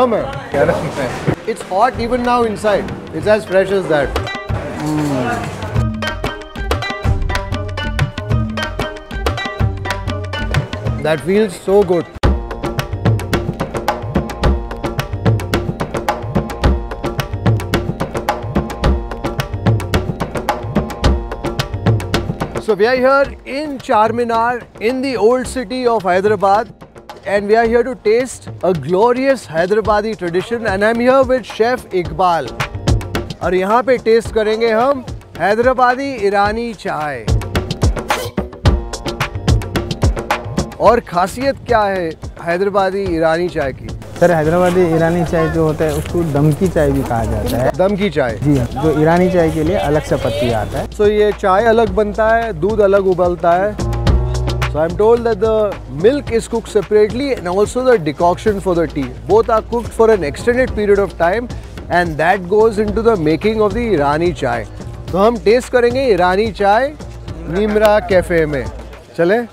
Kya naam hai? It's hot even now inside. It's as fresh as that. That feels so good. So we are here in Charminar, in the old city of Hyderabad, and we are here to taste a glorious Hyderabadi tradition, and I'm here with Chef Iqbal. And here we will taste Hyderabadi Irani Chai. And what is the speciality of Hyderabadi Irani Chai? Sir, Hyderabadi Irani Chai is called Dhamki Chai. Dhamki Chai? Yes, it comes Irani Chai for Irani Chai. So this chai is different, milk is different. So I'm told that the milk is cooked separately and also the decoction for the tea. Both are cooked for an extended period of time and that goes into the making of the Irani Chai. So we will taste Irani Chai in Nimrah Cafe. Let's go.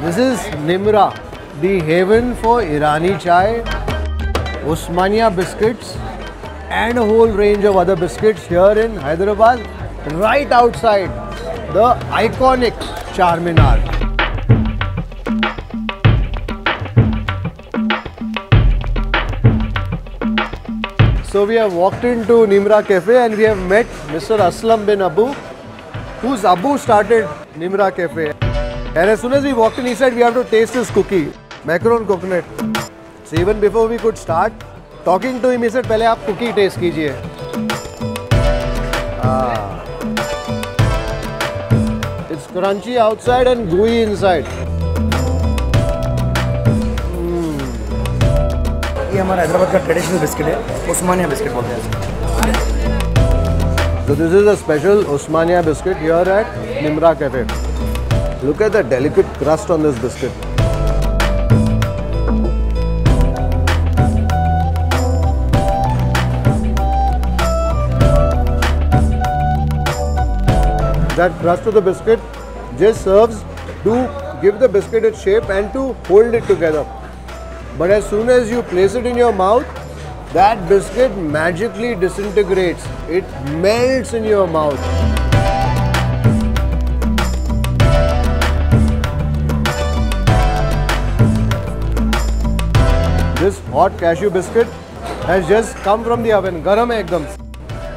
This is Nimrah, the haven for Irani Chai, Osmania Biscuits and a whole range of other biscuits here in Hyderabad, right outside the iconic Charminar. So we have walked into Nimrah Cafe and we have met Mr. Aslam bin Abu, whose Abu started Nimrah Cafe. And as soon as we walked in, he said we have to taste this cookie, macaron coconut. So even before we could start talking to him, he said, "Pehle aap cookie taste kijiye." It's crunchy outside and gooey inside. ये हमारा हैदराबाद का traditional biscuit है, Osmania biscuit बोलते हैं। So this is a special Osmania biscuit here at Nimrah Cafe. Look at the delicate crust on this biscuit. That crust of the biscuit just serves to give the biscuit its shape and to hold it together. But as soon as you place it in your mouth, that biscuit magically disintegrates. It melts in your mouth. This hot cashew biscuit has just come from the oven. Garam hai ekdam.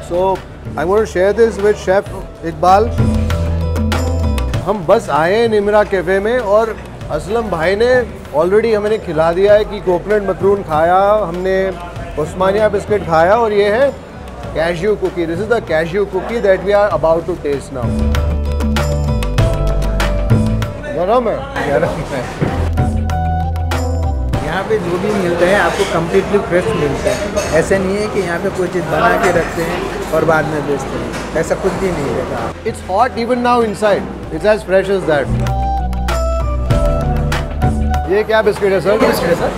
So I'm going to share this with Chef Iqbal. हम बस आए हैं Nimra cafe में और असलम भाई ने already हमने खिला दिया है कि कोकोनट मकरून खाया, हमने ओस्मानिया बिस्किट खाया और ये है cashew cookie. This is the cashew cookie that we are about to taste now. गरम है, गरम है. यहाँ पे जो भी मिलता है आपको completely fresh मिलता है. ऐसे नहीं है कि यहाँ पे कोई चीज़ बना के रखते हैं और बाद में बेचते हैं. ऐसा कुछ भी नहीं होता. It's hot even now inside. It's as fresh as that. ये क्या बिस्किट है सर? बिस्किट है sir.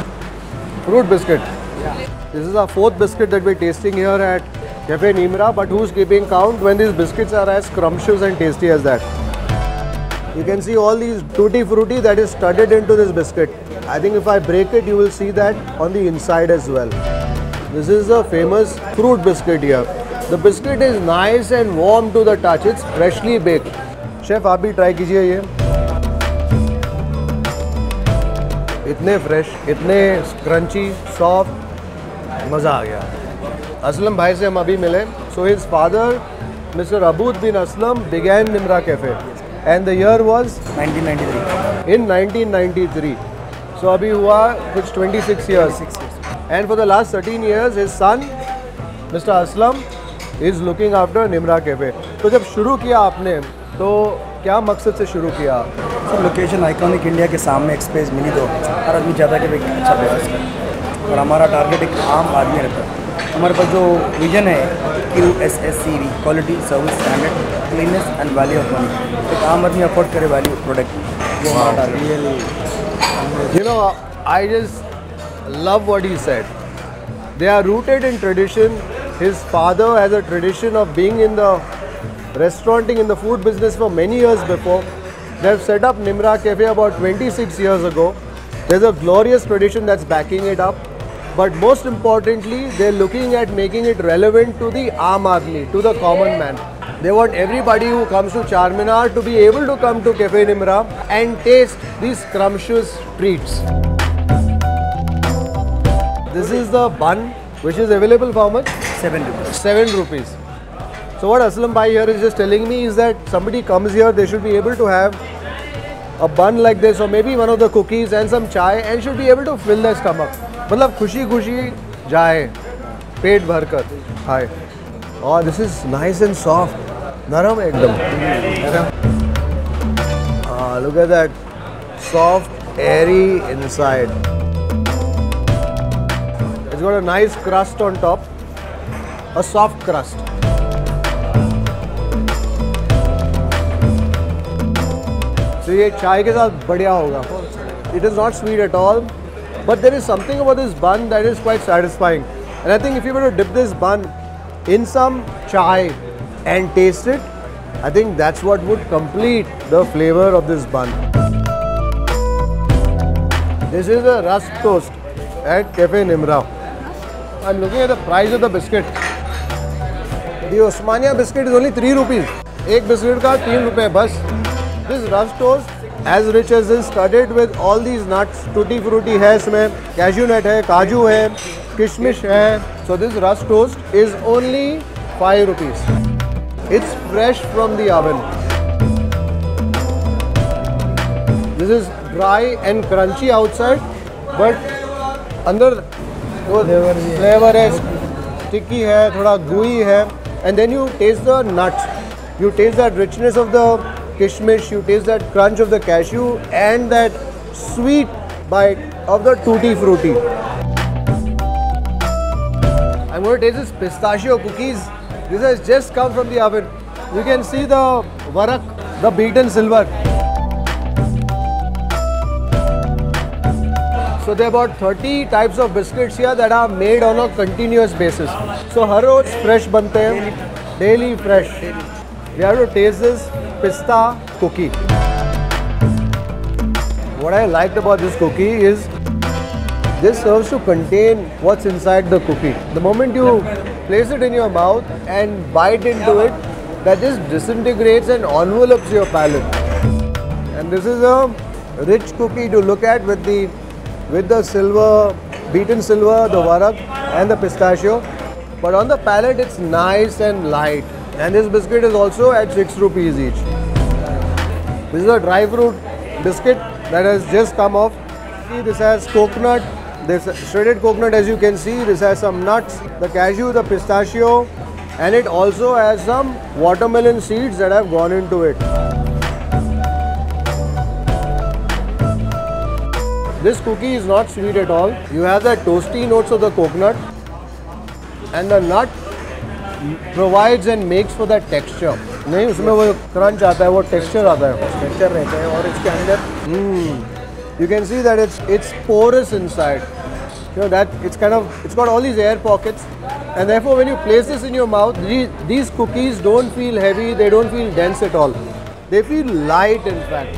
Fruit biscuit. This is our fourth biscuit that we're tasting here at Cafe Nimrah. But who's keeping count when these biscuits are as scrumptious and tasty as that? You can see all these tutti frutti that is studded into this biscuit. I think if I break it, you will see that on the inside as well. This is the famous fruit biscuit here. The biscuit is nice and warm to the touch. It's freshly baked. Chef, आप भी try कीजिए ये. इतने fresh, इतने crunchy, soft, मजा आ गया. असलम भाई से हम अभी मिले. So his father, Mr. Aboud bin Aslam, began Nimrah Cafe. And the year was? 1993. In 1993. So abhi hua kuch 26 years. 26 years. And for the last 13 years, his son, Mr. Aslam, is looking after Nimrah Cafe. So jab shuru kiya aapne, to kya maqsad se shuru kiya? So location iconic India ke saamne ek space mili do. Har aadmi chahta hai ki ek acha business kare. Aur hamara target ek aam aadmi rehta hai. Hamare paas jo vision hai, QSSCV, quality, service standard, cleanliness and value of money. Ek aam aadmi afford kare value product. Wo hamara target. You know, I just love what he said. They are rooted in tradition. His father has a tradition of being in the restauranting in the food business for many years before. They've set up Nimrah Cafe about 26 years ago. There's a glorious tradition that's backing it up. But most importantly, they're looking at making it relevant to the aam aadmi, to the common man. They want everybody who comes to Charminar to be able to come to Cafe Nimrah and taste these scrumptious treats. This is the bun, which is available for how much? 7 rupees. 7 rupees. So what Aslam Bhai here is just telling me is that somebody comes here, they should be able to have a bun like this or maybe one of the cookies and some chai and should be able to fill their stomach. Matlab khushi jaye, pet bharkar. Hi. Oh, this is nice and soft. Naram ekdam. Ah, look at that. Soft, airy inside. It's got a nice crust on top. A soft crust. So ये चाय के साथ बढ़िया होगा. It is not sweet at all, but there is something about this bun that is quite satisfying. And I think if you were to dip this bun in some chai and taste it, I think that's what would complete the flavor of this bun. This is a rusk toast at Cafe Nimrah. I'm looking at the price of the biscuit. The Osmania biscuit is only 3 rupees. Ek biscuit ka 3 rupees bas. This rusk toast, as rich as is, studded with all these nuts. Tutti frutti hai isme, cashew nut hai, kaju hai, kishmish hai. So this rusk toast is only 5 rupees. It's fresh from the oven. This is dry and crunchy outside, but under flavor is sticky hai, thoda gooey hai, and then you taste the nuts. You taste that richness of the kishmish, you taste that crunch of the cashew and that sweet bite of the tutti frutti. I'm going to taste this pistachio cookies. This has just come from the oven. You can see the varak, the beaten silver. So there are about 30 types of biscuits here that are made on a continuous basis. So har roz fresh bante hain, daily fresh. We have to taste this pista cookie. What I liked about this cookie is this serves to contain what's inside the cookie. The moment you place it in your mouth and bite into it, that just disintegrates and envelopes your palate. And this is a rich cookie to look at with the silver, beaten silver, the varak and the pistachio. But on the palate, it's nice and light. And this biscuit is also at 6 rupees each. This is a dry fruit biscuit that has just come off. See, this has coconut, this shredded coconut as you can see. This has some nuts, the cashew, the pistachio, and it also has some watermelon seeds that have gone into it. This cookie is not sweet at all. You have the toasty notes of the coconut and the nut provides and makes for that texture. नहीं उसमें वो crunch आता है, वो texture आता है. Texture रहता है और इसके अंदर. You can see that it's porous inside. You know that it's got all these air pockets, and therefore when you place this in your mouth, these cookies don't feel heavy. They don't feel dense at all. They feel light in fact.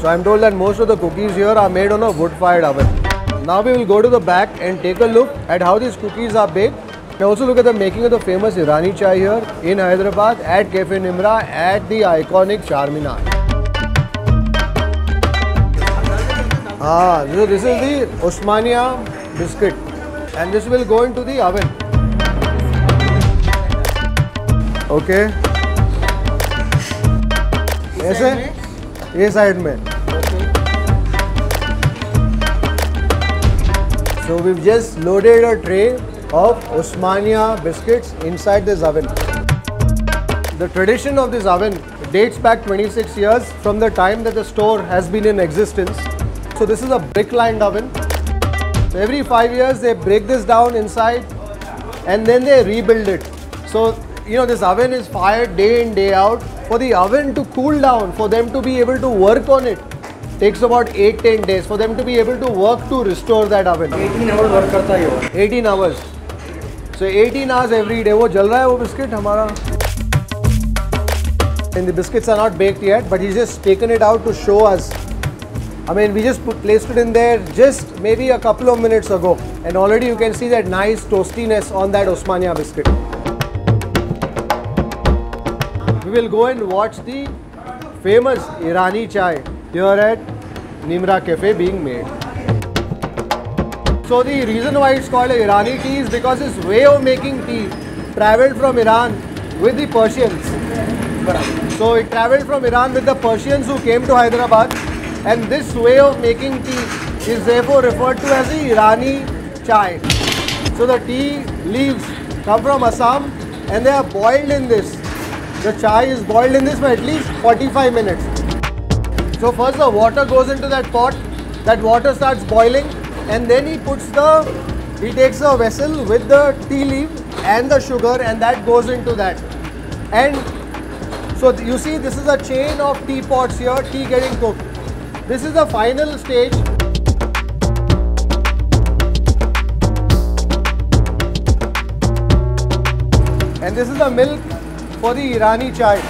So I'm told that most of the cookies here are made on a wood-fired oven. Now we will go to the back and take a look at how these cookies are baked. Now also look at the making of the famous Irani Chai here in Hyderabad at Cafe Nimrah at the iconic Charminar. Ah, so this is the Osmania biscuit and this will go into the oven. Okay. This side? This side. So we've just loaded a tray of Osmania biscuits inside this oven. The tradition of this oven dates back 26 years from the time that the store has been in existence. So this is a brick-lined oven. So every 5 years they break this down inside and then they rebuild it. So you know this oven is fired day in, day out. For the oven to cool down, for them to be able to work on it, takes about 8-10 days for them to be able to work to restore that oven. 18 hours work karta hai. 18 hours. So 18 hours every day. वो जल रहा है वो biscuit हमारा. And the biscuits are not baked yet, but he's just taken it out to show us. I mean, we just placed it in there just maybe a couple of minutes ago, and already you can see that nice toastiness on that Osmania biscuit. We will go and watch the famous Irani chai here at Nimrah Cafe being made. So the reason why it's called Irani tea is because its way of making tea travelled from Iran with the Persians. So it travelled from Iran with the Persians who came to Hyderabad, and this way of making tea is therefore referred to as the Irani chai. So the tea leaves come from Assam and they are boiled in this. The chai is boiled in this for at least 45 minutes. So first the water goes into that pot, that water starts boiling, and then he takes a vessel with the tea leaf and the sugar, and that goes into that. So you see, this is a chain of teapots here, tea getting cooked. This is the final stage. And this is the milk for the Irani chai.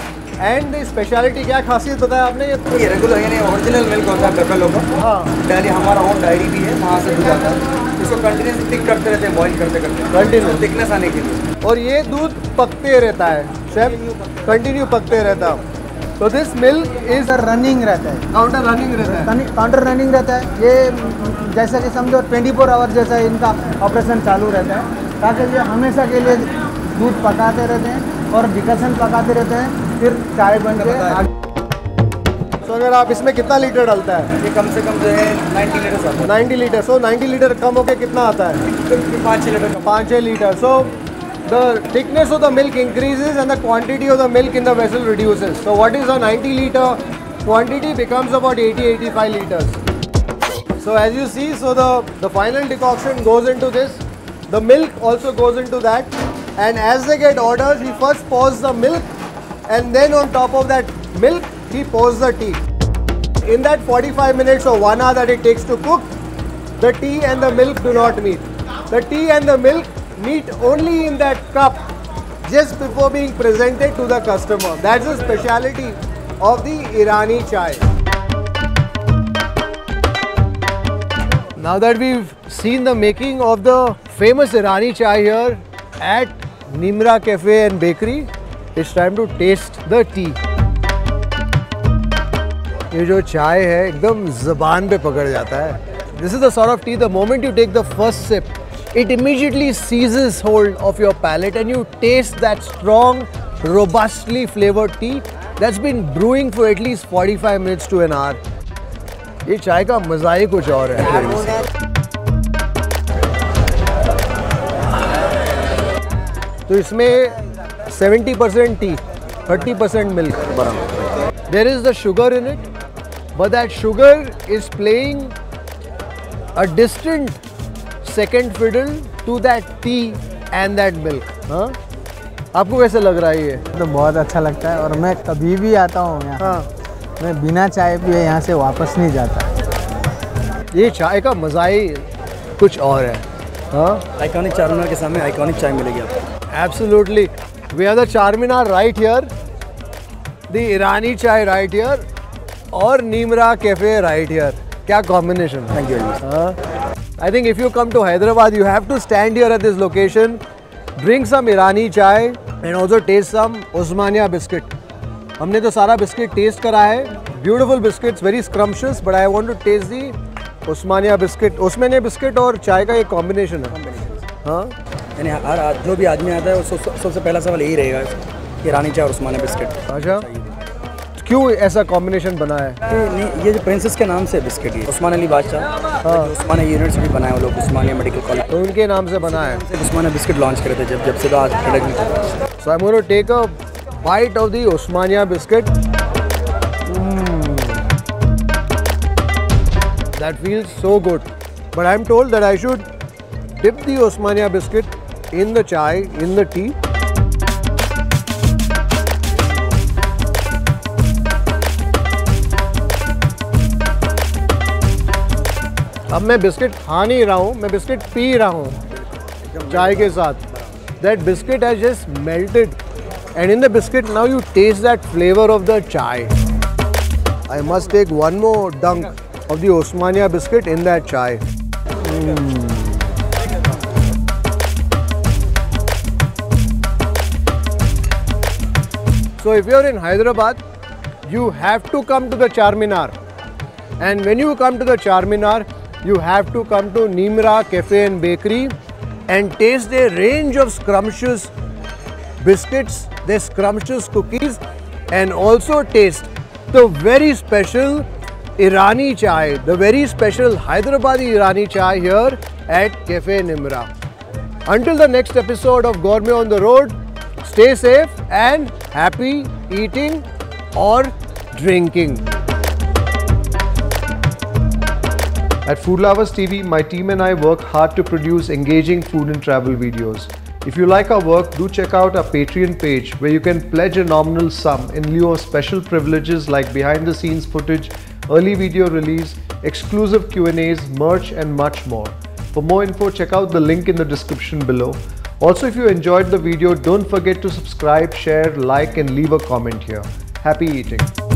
And the speciality, क्या खासियत बताया आपने? ये regular यानी original milk होता है local लोगों का. हाँ. डायरी हमारा own डायरी भी है, वहाँ से दूध आता है. इसको continuously thick करते रहते हैं, boil करते करते. Continuous thickness आने के लिए. और ये दूध पकते रहता है. शेफ कंटिन्यू पकते रहता हूँ. तो दिस मिल्क इज रनिंग रहता है, काउंटर रनिंग रहता है, काउंटर रनिंग रहता है. ये जैसा कि समझो 24 आवर जैसा इनका ऑपरेशन चालू रहता है, ताकि ये हमेशा के लिए दूध पकाते रहते हैं और डिकशन पकाते रहते हैं, फिर चाय बन के. तो अगर आप इसमें कितना लीटर डालता है? ये कम से कम जो है 90 लीटर आता है. 90 लीटर. सो 90 लीटर कम होकर कितना आता है? 5-6 litre. So the thickness of the milk increases and the quantity of the milk in the vessel reduces. So what is a 90 liter quantity becomes about 80-85 liters. So as you see, so the final decoction goes into this. The milk also goes into that. And as they get orders, he first pours the milk, and then on top of that milk, he pours the tea. In that 45 minutes or 1 hour that it takes to cook, the tea and the milk do not meet. The tea and the milk meet only in that cup just before being presented to the customer. That's the speciality of the Irani chai. Now that we've seen the making of the famous Irani chai here at Nimrah Cafe and Bakery, it's time to taste the tea. ये जो चाय है एकदम ज़बान पे पकड़ जाता है. This is the sort of tea, the moment you take the first sip, it immediately seizes hold of your palate and you taste that strong, robustly flavoured tea that's been brewing for at least 45 minutes to an hour. ये चाय का मज़ा ही कुछ और है. तो इसमें 70% tea, 30% milk. There is the sugar in it, but that sugar is playing a distant second fiddle to that tea and that milk. हाँ? आपको कैसे लग रहा है ये? तो बहुत अच्छा लगता है और मैं कभी भी आता हूँ यहाँ. हाँ. मैं बिना चाय पिए यहाँ से वापस नहीं जाता. ये चाय का मज़ा ही कुछ और है. हाँ? आइकॉनिक चारमीनार के सामने आइकॉनिक चाय मिलेगी आपको. Absolutely. We have the Charminar right here, the Irani chai right here, और Nimrah Cafe right here. क्या combination. Thank you very much. हाँ? I think if you come to Hyderabad, you have to stand here at this location, drink some Irani chai and also taste some Osmania biscuit. हमने तो सारा biscuit taste करा है. Beautiful biscuits, very scrumptious, but I want to taste the Osmania biscuit. Osmania biscuit और चाय का ये combination है. हाँ. यानी हर जो भी आदमी आता है वो सबसे पहला सवाल यही रहेगा, Irani chai और Osmania biscuit. अच्छा. क्यों ऐसा कॉम्बिनेशन बना है? ये जो प्रिंसेस के नाम से बिस्किट है, उस्मान अली बादशाह उस्मान यूनिवर्सिटी बनाया वो लोग, उस्मानिया मेडिकल कॉलेज, तो उनके नाम से बना है. उस्मानिया बिस्किट लॉन्च करे थे जब से आज product. So I am going to take a bite of the Osmania biscuit. That feels so good, but I am told that I should dip the Osmania biscuit in the chai, in the T. अब मैं biscuit खा नहीं रहा हूँ, मैं biscuit P रहा हूँ चाय के साथ. that biscuit has just melted. And in the biscuit now you taste that flavor of the chai. I must take one more dunk of the Osmania biscuit in that chai. So if you're in Hyderabad, you have to come to the Charminar. And when you come to the Charminar, you have to come to Nimrah Cafe and Bakery and taste their range of scrumptious biscuits, their scrumptious cookies, and also taste the very special Irani Chai, the very special Hyderabadi Irani Chai here at Cafe Nimrah. Until the next episode of Gourmet on the Road, stay safe and happy eating or drinking. At Food Lovers TV, my team and I work hard to produce engaging food and travel videos. If you like our work, do check out our Patreon page where you can pledge a nominal sum in lieu of special privileges like behind the scenes footage, early video release, exclusive Q&As, merch and much more. For more info, check out the link in the description below. Also, if you enjoyed the video, don't forget to subscribe, share, like and leave a comment here. Happy eating!